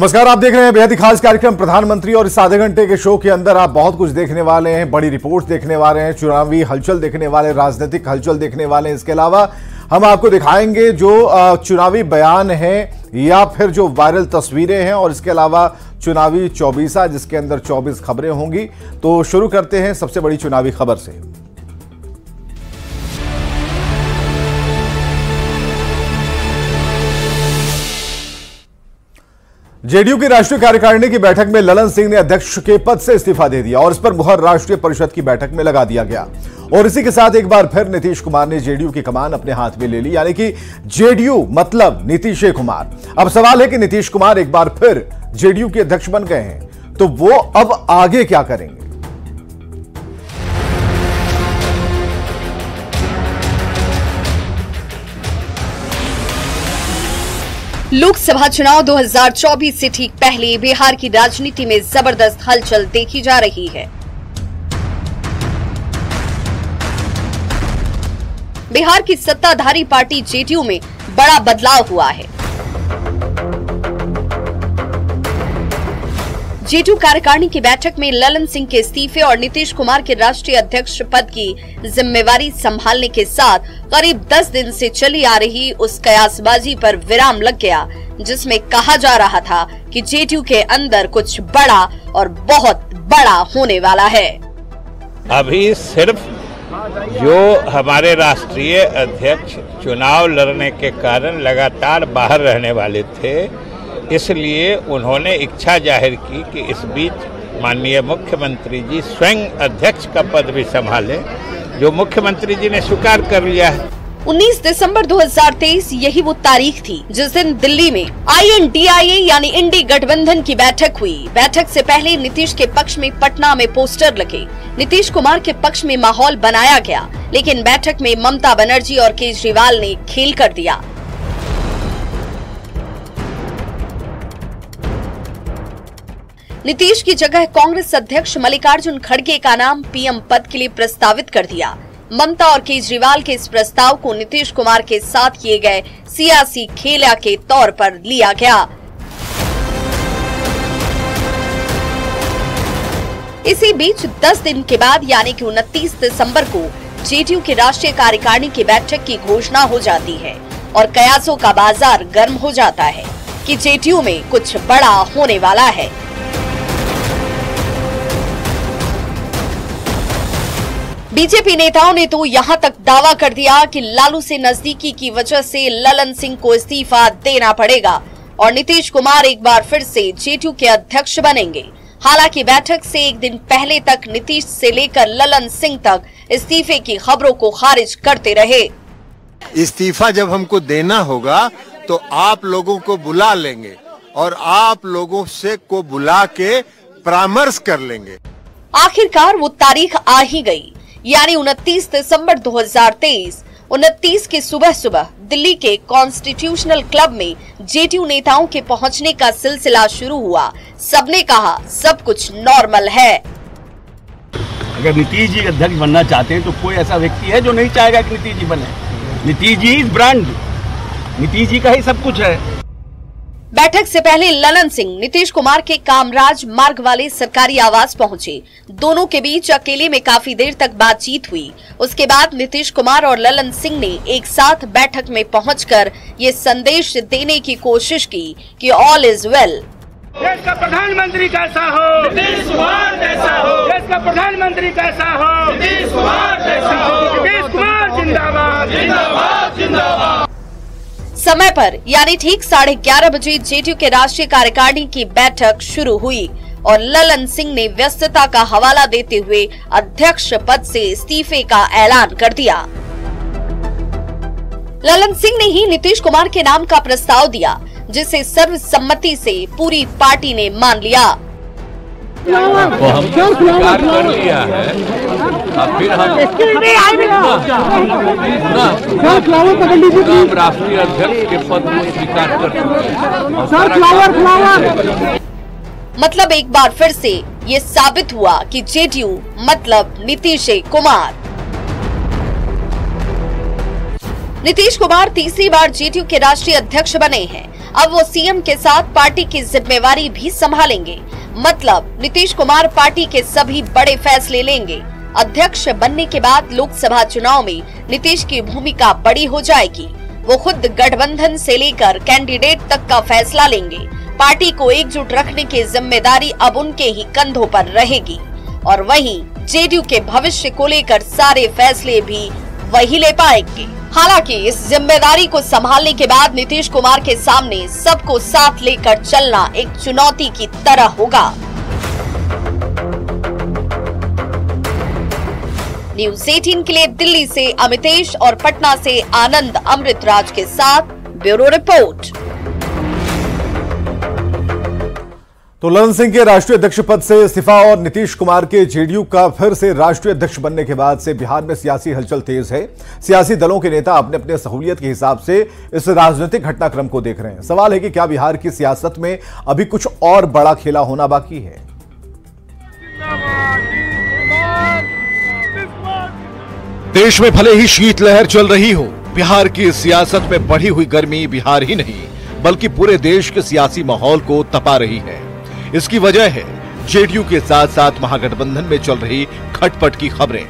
नमस्कार, आप देख रहे हैं बेहद ही खास कार्यक्रम प्रधानमंत्री। और इस आधे घंटे के शो के अंदर आप बहुत कुछ देखने वाले हैं। बड़ी रिपोर्ट देखने वाले हैं, चुनावी हलचल देखने वाले, राजनीतिक हलचल देखने वाले हैं। इसके अलावा हम आपको दिखाएंगे जो चुनावी बयान हैं या फिर जो वायरल तस्वीरें हैं, और इसके अलावा चुनावी चौबीसा जिसके अंदर 24 खबरें होंगी। तो शुरू करते हैं सबसे बड़ी चुनावी खबर से। जेडीयू की राष्ट्रीय कार्यकारिणी की बैठक में ललन सिंह ने अध्यक्ष के पद से इस्तीफा दे दिया और इस पर मुहर राष्ट्रीय परिषद की बैठक में लगा दिया गया। और इसी के साथ एक बार फिर नीतीश कुमार ने जेडीयू की कमान अपने हाथ में ले ली, यानी कि जेडीयू मतलब नीतीश कुमार। अब सवाल है कि नीतीश कुमार एक बार फिर जेडीयू के अध्यक्ष बन गए हैं, तो वो अब आगे क्या करेंगे? लोकसभा चुनाव 2024 से ठीक पहले बिहार की राजनीति में जबरदस्त हलचल देखी जा रही है। बिहार की सत्ताधारी पार्टी जेडीयू में बड़ा बदलाव हुआ है। जेडीयू कार्यकारिणी की बैठक में ललन सिंह के इस्तीफे और नीतीश कुमार के राष्ट्रीय अध्यक्ष पद की जिम्मेवारी संभालने के साथ करीब 10 दिन से चली आ रही उस कयासबाजी पर विराम लग गया, जिसमें कहा जा रहा था कि जेडीयू के अंदर कुछ बड़ा और बहुत बड़ा होने वाला है। अभी सिर्फ जो हमारे राष्ट्रीय अध्यक्ष चुनाव लड़ने के कारण लगातार बाहर रहने वाले थे, इसलिए उन्होंने इच्छा जाहिर की कि इस बीच माननीय मुख्यमंत्री जी स्वयं अध्यक्ष का पद भी संभालें, जो मुख्यमंत्री जी ने स्वीकार कर लिया है। 19 दिसंबर 2023 यही वो तारीख थी जिस दिन दिल्ली में INDIA यानी इंडी गठबंधन की बैठक हुई। बैठक से पहले नीतीश के पक्ष में पटना में पोस्टर लगे, नीतीश कुमार के पक्ष में माहौल बनाया गया, लेकिन बैठक में ममता बनर्जी और केजरीवाल ने खेल कर दिया। नीतीश की जगह कांग्रेस अध्यक्ष मल्लिकार्जुन खड़गे का नाम पीएम पद के लिए प्रस्तावित कर दिया। ममता और केजरीवाल के इस प्रस्ताव को नीतीश कुमार के साथ किए गए सियासी खेला के तौर पर लिया गया। इसी बीच 10 दिन के बाद यानी कि 29 दिसंबर को जेडीयू की राष्ट्रीय कार्यकारिणी की बैठक की घोषणा हो जाती है और कयासों का बाजार गर्म हो जाता है कि जेडीयू में कुछ बड़ा होने वाला है। बीजेपी नेताओं ने तो यहां तक दावा कर दिया कि लालू से नजदीकी की वजह से ललन सिंह को इस्तीफा देना पड़ेगा और नीतीश कुमार एक बार फिर से जेडीयू के अध्यक्ष बनेंगे। हालांकि बैठक से एक दिन पहले तक नीतीश से लेकर ललन सिंह तक इस्तीफे की खबरों को खारिज करते रहे। इस्तीफा जब हमको देना होगा तो आप लोगों को बुला लेंगे और आप लोगों से को बुला के परामर्श कर लेंगे। आखिरकार वो तारीख आ ही गई, यानी 29 दिसंबर 2023। 29 की सुबह सुबह दिल्ली के कॉन्स्टिट्यूशनल क्लब में जेडीयू नेताओं के पहुंचने का सिलसिला शुरू हुआ। सबने कहा सब कुछ नॉर्मल है। अगर नीतीश जी अध्यक्ष बनना चाहते हैं तो कोई ऐसा व्यक्ति है जो नहीं चाहेगा कि नीतीश जी बने? नीतीश जी इज ब्रांड, नीतीश जी का ही सब कुछ है। बैठक से पहले ललन सिंह नीतीश कुमार के कामराज मार्ग वाले सरकारी आवास पहुंचे। दोनों के बीच अकेले में काफी देर तक बातचीत हुई। उसके बाद नीतीश कुमार और ललन सिंह ने एक साथ बैठक में पहुंचकर ये संदेश देने की कोशिश की कि ऑल इज वेल। देश का प्रधानमंत्री कैसा हो? नीतीश कुमार कैसा हो? देश का प्रधानमंत्री कैसा हो? नीतीश कुमार कैसा हो? नीतीश कुमार जिंदाबाद, जिंदाबाद, जिंदाबाद। समय पर यानी ठीक 11:30 बजे जेडीयू के राष्ट्रीय कार्यकारिणी की बैठक शुरू हुई और ललन सिंह ने व्यस्तता का हवाला देते हुए अध्यक्ष पद से इस्तीफे का ऐलान कर दिया। ललन सिंह ने ही नीतीश कुमार के नाम का प्रस्ताव दिया, जिसे सर्वसम्मति से पूरी पार्टी ने मान लिया। तो हम स्वीकार कर लिया है। फिर हम राष्ट्रीय अध्यक्ष के पद को स्वीकार कर, मतलब एक बार फिर से ये साबित हुआ कि जेडीयू मतलब नीतीश कुमार। नीतीश कुमार तीसरी बार जेडीयू के राष्ट्रीय अध्यक्ष बने हैं। अब वो सीएम के साथ पार्टी की जिम्मेवारी भी संभालेंगे। मतलब नीतीश कुमार पार्टी के सभी बड़े फैसले लेंगे। अध्यक्ष बनने के बाद लोकसभा चुनाव में नीतीश की भूमिका बड़ी हो जाएगी। वो खुद गठबंधन से लेकर कैंडिडेट तक का फैसला लेंगे। पार्टी को एकजुट रखने की जिम्मेदारी अब उनके ही कंधों पर रहेगी और वहीं जेडीयू के भविष्य को लेकर सारे फैसले भी वही ले पाएंगे। हालांकि इस जिम्मेदारी को संभालने के बाद नीतीश कुमार के सामने सबको साथ लेकर चलना एक चुनौती की तरह होगा। न्यूज 18 के लिए दिल्ली से अमितेश और पटना से आनंद अमृतराज के साथ ब्यूरो रिपोर्ट। तो ललन सिंह के राष्ट्रीय अध्यक्ष पद से इस्तीफा और नीतीश कुमार के जेडीयू का फिर से राष्ट्रीय अध्यक्ष बनने के बाद से बिहार में सियासी हलचल तेज है। सियासी दलों के नेता अपने अपने सहूलियत के हिसाब से इस राजनीतिक घटनाक्रम को देख रहे हैं। सवाल है कि क्या बिहार की सियासत में अभी कुछ और बड़ा खेला होना बाकी है? देश में भले ही शीतलहर चल रही हो, बिहार की सियासत में बढ़ी हुई गर्मी बिहार ही नहीं बल्कि पूरे देश के सियासी माहौल को तपा रही है। इसकी वजह है जेडीयू के साथ साथ महागठबंधन में चल रही खटपट की खबरें।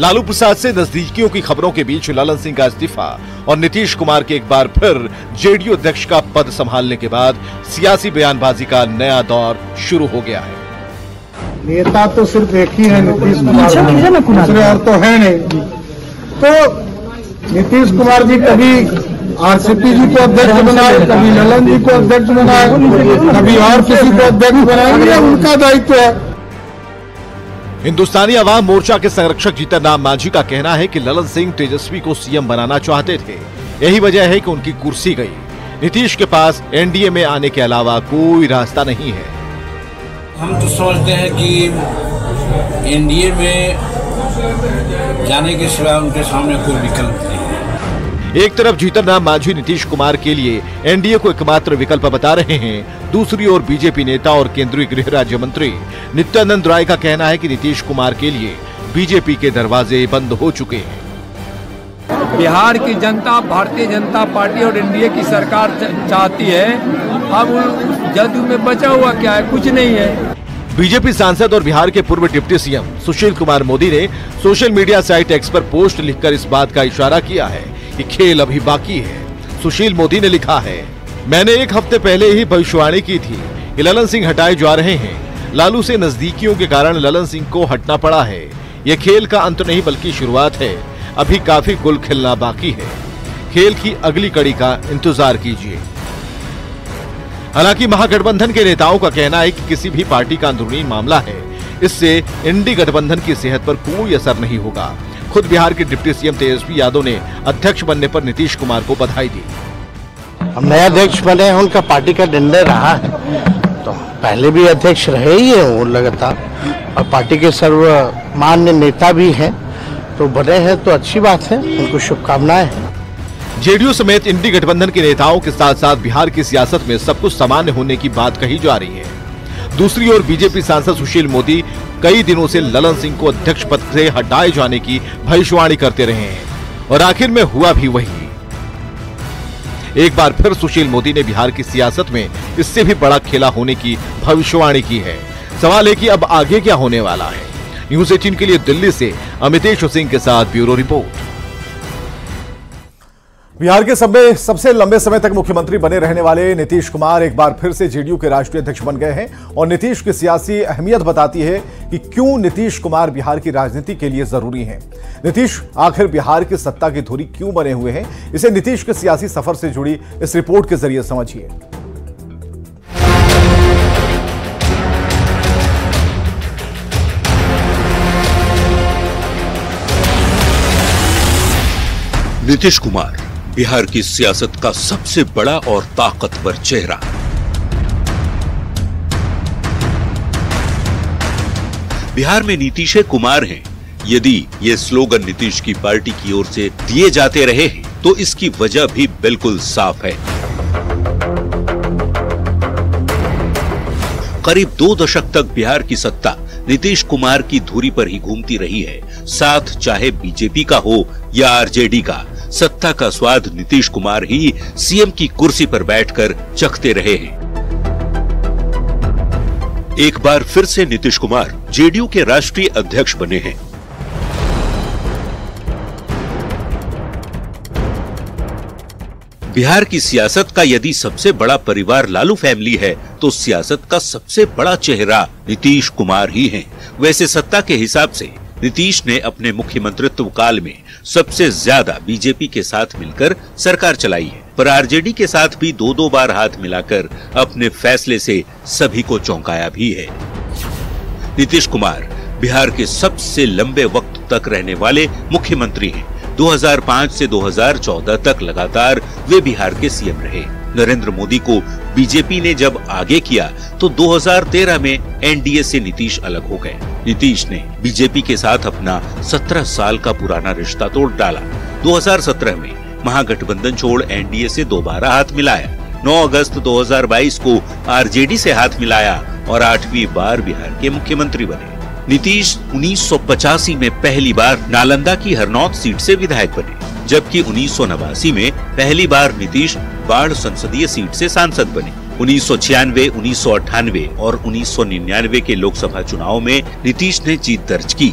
लालू प्रसाद से नजदीकियों की खबरों के बीच ललन सिंह का इस्तीफा और नीतीश कुमार के एक बार फिर जेडीयू अध्यक्ष का पद संभालने के बाद सियासी बयानबाजी का नया दौर शुरू हो गया है। नेता तो सिर्फ एक ही है नीतीश कुमार, दूसरे और तो है नहीं। तो नीतीश कुमार जी कभी आरसीपी जी को अध्यक्ष बनाए, कभी ललन जी को अध्यक्ष बनाए, कभी और किसी को अध्यक्ष बनाए, उनका दायित्व है। हिंदुस्तानी आवाम मोर्चा के संरक्षक जीतन राम मांझी का कहना है कि ललन सिंह तेजस्वी को सीएम बनाना चाहते थे, यही वजह है कि उनकी कुर्सी गई। नीतीश के पास एनडीए में आने के अलावा कोई रास्ता नहीं है। हम तो सोचते हैं कि एनडीए में जाने के सिवा उनके सामने कोई विकल्प नहीं। एक तरफ जीतन राम मांझी नीतीश कुमार के लिए एनडीए को एकमात्र विकल्प बता रहे हैं, दूसरी ओर बीजेपी नेता और केंद्रीय गृह राज्य मंत्री नित्यानंद राय का कहना है कि नीतीश कुमार के लिए बीजेपी के दरवाजे बंद हो चुके हैं। बिहार की जनता भारतीय जनता पार्टी और एनडीए की सरकार चाहती है। अब जदयू में बचा हुआ क्या है? कुछ नहीं है। बीजेपी सांसद और बिहार के पूर्व डिप्टी सीएम सुशील कुमार मोदी ने सोशल मीडिया साइट एक्स पर पोस्ट लिखकर इस बात का इशारा किया है कि खेल अभी बाकी है। सुशील मोदी ने लिखा है, मैंने एक हफ्ते पहले ही भविष्यवाणी की थी कि ललन सिंह हटाए जा रहे हैं। लालू से नजदीकियों के कारण ललन सिंह को हटना पड़ा है। यह खेल का अंत नहीं बल्कि शुरुआत है। अभी काफी गुल खिलना बाकी है। खेल की अगली कड़ी का इंतजार कीजिए। हालांकि महागठबंधन के नेताओं का कहना है कि किसी भी पार्टी का अंदरूनी मामला है, इससे इंडी गठबंधन की सेहत पर कोई असर नहीं होगा। खुद बिहार के डिप्टी सीएम तेजस्वी यादव ने अध्यक्ष बनने पर नीतीश कुमार को बधाई दी। हम नए अध्यक्ष बने हैं, उनका पार्टी का निर्णय रहा है। तो पहले भी अध्यक्ष रहे ही है वो लगातार, और पार्टी के सर्वमान्य नेता भी हैं, तो बने हैं तो अच्छी बात है, उनको शुभकामनाएं हैं। जेडीयू समेत इंडी गठबंधन के नेताओं के साथ साथ बिहार की सियासत में सब कुछ सामान्य होने की बात कही जा रही है। दूसरी ओर बीजेपी सांसद सुशील मोदी कई दिनों से ललन सिंह को अध्यक्ष पद से हटाए जाने की भविष्यवाणी करते रहे हैं और आखिर में हुआ भी वही। एक बार फिर सुशील मोदी ने बिहार की सियासत में इससे भी बड़ा खेला होने की भविष्यवाणी की है। सवाल है कि अब आगे क्या होने वाला है। न्यूज 18 के लिए दिल्ली से अमितेश सिंह के साथ ब्यूरो रिपोर्ट। बिहार के सबसे लंबे समय तक मुख्यमंत्री बने रहने वाले नीतीश कुमार एक बार फिर से जेडीयू के राष्ट्रीय अध्यक्ष बन गए हैं और नीतीश की सियासी अहमियत बताती है कि क्यों नीतीश कुमार बिहार की राजनीति के लिए जरूरी हैं। नीतीश आखिर बिहार की सत्ता की धुरी क्यों बने हुए हैं, इसे नीतीश के सियासी सफर से जुड़ी इस रिपोर्ट के जरिए समझिए। नीतीश कुमार बिहार की सियासत का सबसे बड़ा और ताकतवर चेहरा। बिहार में नीतीश कुमार हैं। यदि ये स्लोगन नीतीश की पार्टी की ओर से दिए जाते रहे हैं तो इसकी वजह भी बिल्कुल साफ है। करीब 2 दशक तक बिहार की सत्ता नीतीश कुमार की धुरी पर ही घूमती रही है। साथ चाहे बीजेपी का हो या आरजेडी का, सत्ता का स्वाद नीतीश कुमार ही सीएम की कुर्सी पर बैठकर चखते रहे हैं। एक बार फिर से नीतीश कुमार जेडीयू के राष्ट्रीय अध्यक्ष बने हैं। बिहार की सियासत का यदि सबसे बड़ा परिवार लालू फैमिली है तो सियासत का सबसे बड़ा चेहरा नीतीश कुमार ही हैं। वैसे सत्ता के हिसाब से नीतीश ने अपने मुख्यमंत्रित्व काल में सबसे ज्यादा बीजेपी के साथ मिलकर सरकार चलाई है, पर आरजेडी के साथ भी दो बार हाथ मिलाकर अपने फैसले से सभी को चौंकाया भी है। नीतीश कुमार बिहार के सबसे लंबे वक्त तक रहने वाले मुख्यमंत्री हैं। 2005 से 2014 तक लगातार वे बिहार के सीएम रहे। नरेंद्र मोदी को बीजेपी ने जब आगे किया तो 2013 में एनडीए से नीतीश अलग हो गए। नीतीश ने बीजेपी के साथ अपना 17 साल का पुराना रिश्ता तोड़ डाला। 2017 में महागठबंधन छोड़ एनडीए से दोबारा हाथ मिलाया। 9 अगस्त 2022 को आरजेडी से हाथ मिलाया और 8वीं बार बिहार के मुख्यमंत्री बने। नीतीश 1985 में पहली बार नालंदा की हरनौत सीट से विधायक बने, जबकि 1989 में पहली बार नीतीश बाढ़ संसदीय सीट से सांसद बने। 1996, 1998 और 1999 के लोकसभा चुनाव में नीतीश ने जीत दर्ज की।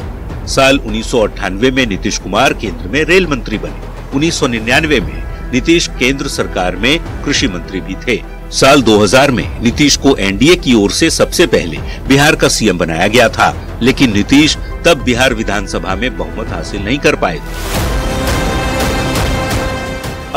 साल 1998 में नीतीश कुमार केंद्र में रेल मंत्री बने। 1999 में नीतीश केंद्र सरकार में कृषि मंत्री भी थे। साल 2000 में नीतीश को एनडीए की ओर से सबसे पहले बिहार का सीएम बनाया गया था, लेकिन नीतीश तब बिहार विधानसभा में बहुमत हासिल नहीं कर पाए थे।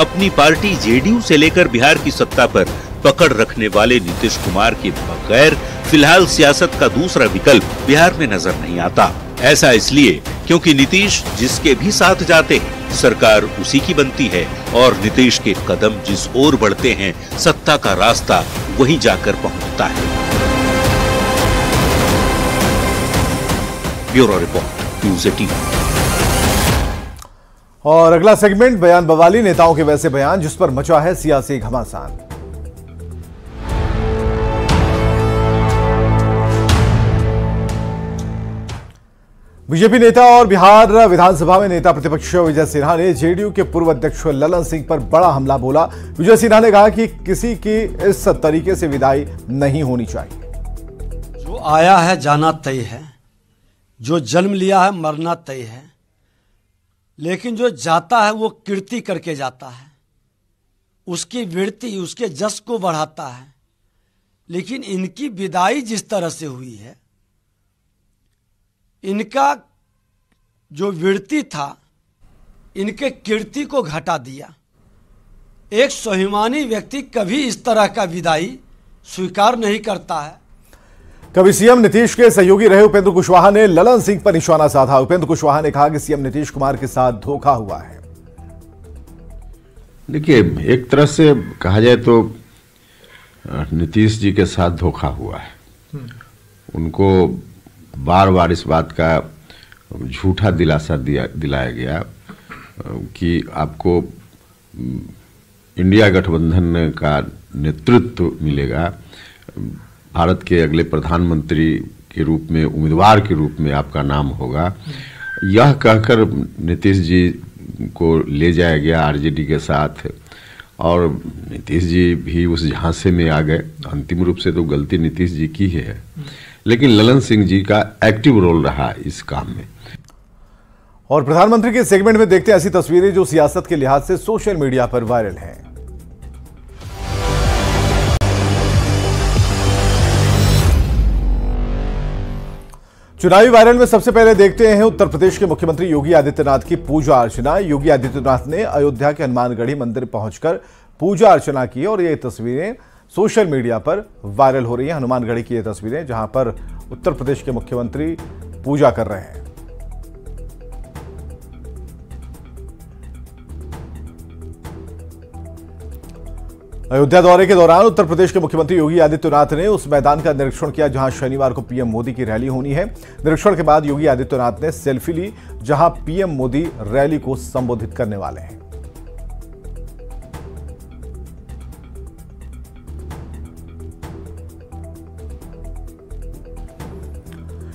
अपनी पार्टी जेडीयू से लेकर बिहार की सत्ता पर पकड़ रखने वाले नीतीश कुमार के बगैर फिलहाल सियासत का दूसरा विकल्प बिहार में नजर नहीं आता। ऐसा इसलिए क्योंकि नीतीश जिसके भी साथ जाते हैं सरकार उसी की बनती है और नीतीश के कदम जिस ओर बढ़ते हैं सत्ता का रास्ता वहीं जाकर पहुंचता है। Bureau report, news 18। और अगला सेगमेंट बयान बवाली, नेताओं के वैसे बयान जिस पर मचा है सियासी घमासान। बीजेपी नेता और बिहार विधानसभा में नेता प्रतिपक्ष विजय सिन्हा ने जेडीयू के पूर्व अध्यक्ष ललन सिंह पर बड़ा हमला बोला। विजय सिन्हा ने कहा कि किसी की इस तरीके से विदाई नहीं होनी चाहिए। जो आया है जाना तय है, जो जन्म लिया है मरना तय है, लेकिन जो जाता है वो कीर्ति करके जाता है, उसकी वीरती उसके जश को बढ़ाता है, लेकिन इनकी विदाई जिस तरह से हुई है, इनका जो वीरती था इनके कीर्ति को घटा दिया। एक स्वाभिमानी व्यक्ति कभी इस तरह का विदाई स्वीकार नहीं करता है। कभी सीएम नीतीश के सहयोगी रहे उपेंद्र कुशवाहा ने ललन सिंह पर निशाना साधा। उपेंद्र कुशवाहा ने कहा कि सीएम नीतीश कुमार के साथ धोखा हुआ है। देखिए, एक तरह से कहा जाए तो नीतीश जी के साथ धोखा हुआ है। उनको बार बार इस बात का झूठा दिलासा दिलाया गया कि आपको इंडिया गठबंधन का नेतृत्व मिलेगा, भारत के अगले प्रधानमंत्री के रूप में उम्मीदवार के रूप में आपका नाम होगा। यह कहकर नीतीश जी को ले जाया गया आरजेडी के साथ और नीतीश जी भी उस झांसे में आ गए। अंतिम रूप से तो गलती नीतीश जी की है, लेकिन ललन सिंह जी का एक्टिव रोल रहा इस काम में। और प्रधानमंत्री के सेगमेंट में देखते हैं ऐसी तस्वीरें जो सियासत के लिहाज से सोशल मीडिया पर वायरल हैं। चुनावी वायरल में सबसे पहले देखते हैं उत्तर प्रदेश के मुख्यमंत्री योगी आदित्यनाथ की पूजा अर्चना। योगी आदित्यनाथ ने अयोध्या के हनुमानगढ़ी मंदिर पहुंचकर पूजा अर्चना की और ये तस्वीरें सोशल मीडिया पर वायरल हो रही हैं। हनुमानगढ़ी की ये तस्वीरें जहां पर उत्तर प्रदेश के मुख्यमंत्री पूजा कर रहे हैं। अयोध्या दौरे के दौरान उत्तर प्रदेश के मुख्यमंत्री योगी आदित्यनाथ ने उस मैदान का निरीक्षण किया जहां शनिवार को पीएम मोदी की रैली होनी है। निरीक्षण के बाद योगी आदित्यनाथ ने सेल्फी ली जहां पीएम मोदी रैली को संबोधित करने वाले हैं।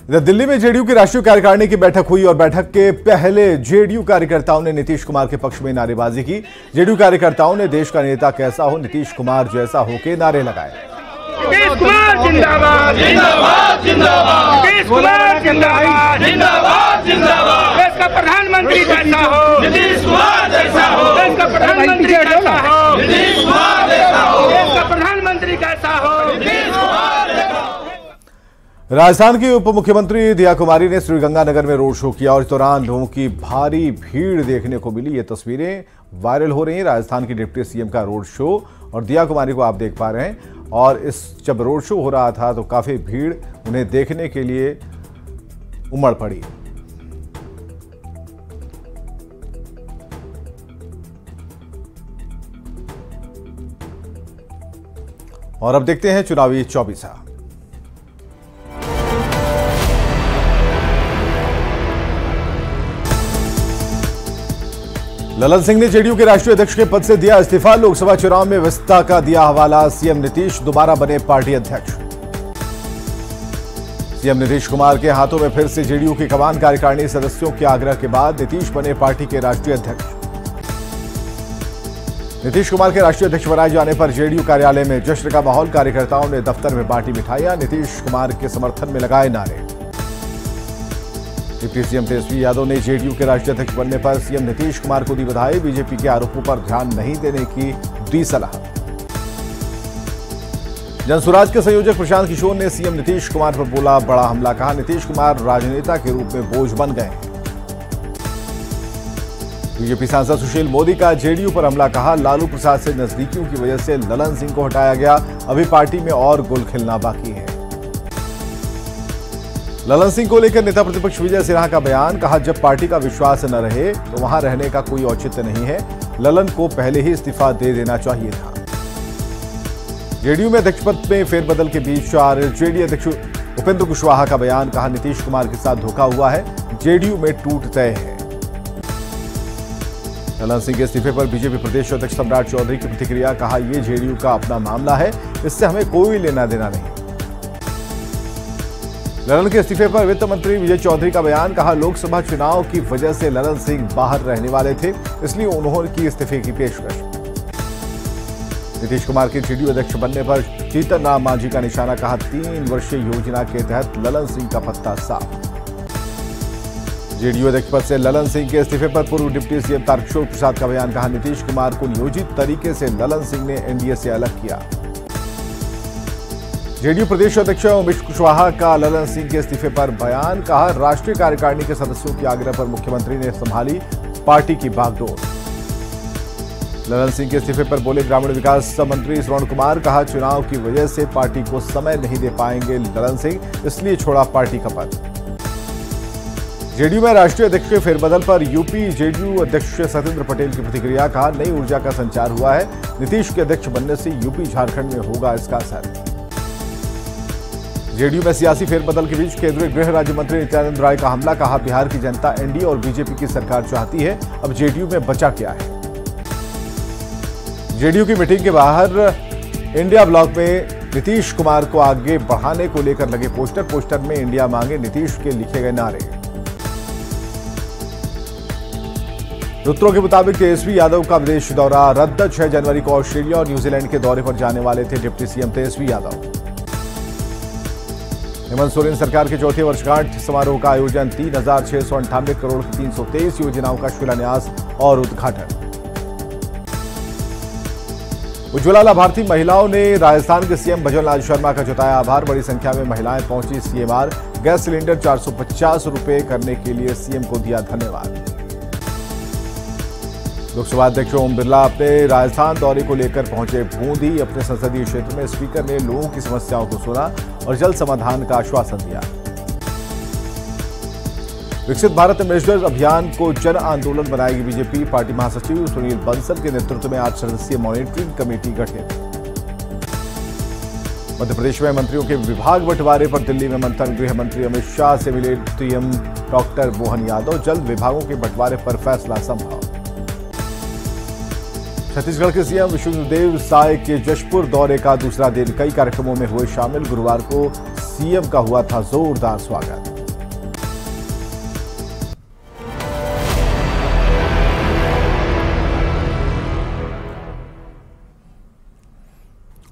इधर दिल्ली में जेडीयू की राष्ट्रीय कार्यकारिणी की बैठक हुई और बैठक के पहले जेडीयू कार्यकर्ताओं ने नीतीश कुमार के पक्ष में नारेबाजी की। जेडीयू कार्यकर्ताओं ने देश का नेता कैसा हो नीतीश कुमार जैसा हो के नारे लगाए। नीतीश कुमार जिंदाबाद जिंदाबाद जिंदाबाद, नीतीश कुमार जिंदाबाद जिंदाबाद जिंदाबाद, देश का प्रधानमंत्री जैसा हो नीतीश कुमार जैसा हो, देश का प्रधानमंत्री जैसा हो नीतीश कुमार जैसा हो, देश का प्रधानमंत्री कैसा हो नीतीश कुमार। राजस्थान की उप मुख्यमंत्री दिया कुमारी ने श्रीगंगानगर में रोड शो किया और इस दौरान लोगों की भारी भीड़ देखने को मिली। ये तस्वीरें वायरल हो रही हैं। राजस्थान की डिप्टी सीएम का रोड शो और दिया कुमारी को आप देख पा रहे हैं। और इस जब रोड शो हो रहा था तो काफ़ी भीड़ उन्हें देखने के लिए उमड़ पड़ी। और अब देखते हैं चुनावी चौबीसा। ललन सिंह ने जेडीयू के राष्ट्रीय अध्यक्ष के पद से दिया इस्तीफा। लोकसभा चुनाव में विस्तार का दिया हवाला। सीएम नीतीश दोबारा बने पार्टी अध्यक्ष। सीएम नीतीश कुमार के हाथों में फिर से जेडीयू की कमान। कार्यकारिणी सदस्यों के आग्रह के बाद नीतीश बने पार्टी के राष्ट्रीय अध्यक्ष। नीतीश कुमार के राष्ट्रीय अध्यक्ष बनाए जाने पर जेडीयू कार्यालय में जश्न का माहौल। कार्यकर्ताओं ने दफ्तर में बांटी मिठाइयां, नीतीश कुमार के समर्थन में लगाए नारे। डिप्टी सीएम तेजस्वी यादव ने जेडीयू के राष्ट्रीय अध्यक्ष बनने पर सीएम नीतीश कुमार को दी बधाई। बीजेपी के आरोपों पर ध्यान नहीं देने की दी सलाह। जनसुराज के संयोजक प्रशांत किशोर ने सीएम नीतीश कुमार पर बोला बड़ा हमला। कहा नीतीश कुमार राजनेता के रूप में बोझ बन गए। बीजेपी सांसद सुशील मोदी का जेडीयू पर हमला। कहा लालू प्रसाद से नजदीकियों की वजह से ललन सिंह को हटाया गया, अभी पार्टी में और गुल खिलना बाकी है। ललन सिंह को लेकर नेता प्रतिपक्ष विजय सिन्हा का बयान। कहा जब पार्टी का विश्वास न रहे तो वहां रहने का कोई औचित्य नहीं है, ललन को पहले ही इस्तीफा दे देना चाहिए था। जेडीयू में अध्यक्ष पद में फेरबदल के बीच आरजेडी अध्यक्ष उपेंद्र कुशवाहा का बयान। कहा नीतीश कुमार के साथ धोखा हुआ है, जेडीयू में टूट तय है। ललन सिंह के इस्तीफे पर बीजेपी प्रदेश अध्यक्ष सम्राट चौधरी की प्रतिक्रिया। कहा यह जेडीयू का अपना मामला है, इससे हमें कोई लेना देना नहीं। ललन के इस्तीफे पर वित्त मंत्री विजय चौधरी का बयान। कहा लोकसभा चुनाव की वजह से ललन सिंह बाहर रहने वाले थे, इसलिए उन्होंने की इस्तीफे की पेशकश। नीतीश कुमार के जेडीयू अध्यक्ष बनने पर जीतन राम मांझी का निशाना। कहा 3 वर्षीय योजना के तहत ललन सिंह का पत्ता साफ। जेडीयू अध्यक्ष पद से ललन सिंह के इस्तीफे पर पूर्व डिप्टी सीएम तारकिशोर प्रसाद का बयान। कहा नीतीश कुमार को नियोजित तरीके से ललन सिंह ने एनडीए से अलग किया। जेडीयू प्रदेश अध्यक्ष उमेश कुशवाहा का ललन सिंह के इस्तीफे पर बयान। कहा राष्ट्रीय कार्यकारिणी के सदस्यों के आग्रह पर मुख्यमंत्री ने संभाली पार्टी की बागडोर। ललन सिंह के इस्तीफे पर बोले ग्रामीण विकास मंत्री श्रवण कुमार। कहा चुनाव की वजह से पार्टी को समय नहीं दे पाएंगे ललन सिंह, इसलिए छोड़ा पार्टी का पद। जेडीयू में राष्ट्रीय अध्यक्ष के फेरबदल पर यूपी जेडीयू अध्यक्ष सत्येंद्र पटेल की प्रतिक्रिया। कहा नई ऊर्जा का संचार हुआ है, नीतीश के अध्यक्ष बनने से यूपी झारखंड में होगा इसका असर। जेडीयू में सियासी फेरबदल के बीच केंद्रीय गृह राज्य मंत्री नित्यानंद राय का हमला। कहा बिहार की जनता एनडीए और बीजेपी की सरकार चाहती है, अब जेडीयू में बचा क्या है। जेडीयू की मीटिंग के बाहर इंडिया ब्लॉक में नीतीश कुमार को आगे बढ़ाने को लेकर लगे पोस्टर। पोस्टर में इंडिया मांगे नीतीश के लिखे गए नारे। सूत्रों के मुताबिक तेजस्वी यादव का विदेश दौरा रद्द। 6 जनवरी को ऑस्ट्रेलिया और न्यूजीलैंड के दौरे पर जाने वाले थे डिप्टी सीएम तेजस्वी यादव। हेमंत सोरेन सरकार के चौथे वर्षगांठ समारोह का आयोजन। 3,698 करोड़ की 323 योजनाओं का शिलान्यास और उद्घाटन। उज्ज्वला लाभार्थी महिलाओं ने राजस्थान के सीएम भजन लाल शर्मा का जताया आभार। बड़ी संख्या में महिलाएं पहुंची सीएमआर। गैस सिलेंडर 450 रुपये करने के लिए सीएम को दिया धन्यवाद। लोकसभा अध्यक्ष ओम बिरला अपने राजस्थान दौरे को लेकर पहुंचे बूंदी। अपने संसदीय क्षेत्र में स्पीकर ने लोगों की समस्याओं को सुना और जल्द समाधान का आश्वासन दिया। विकसित भारत एम्बेसडर अभियान को जन आंदोलन बनाएगी बीजेपी। पार्टी महासचिव सुनील बंसल के नेतृत्व में 8 सदस्यीय मॉनिटरिंग कमेटी गठित। मध्यप्रदेश में मंत्रियों के विभाग बंटवारे पर दिल्ली में मंथन। गृह मंत्री अमित शाह से मिले सीएम डॉक्टर मोहन यादव। जल्द विभागों के बंटवारे पर फैसला संभव। छत्तीसगढ़ के सीएम विष्णुदेव साय के जशपुर दौरे का दूसरा दिन। कई कार्यक्रमों में हुए शामिल। गुरुवार को सीएम का हुआ था जोरदार स्वागत।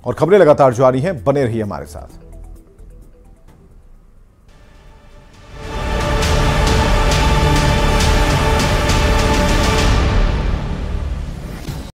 और खबरें लगातार जारी हैं, बने रहिए हमारे साथ।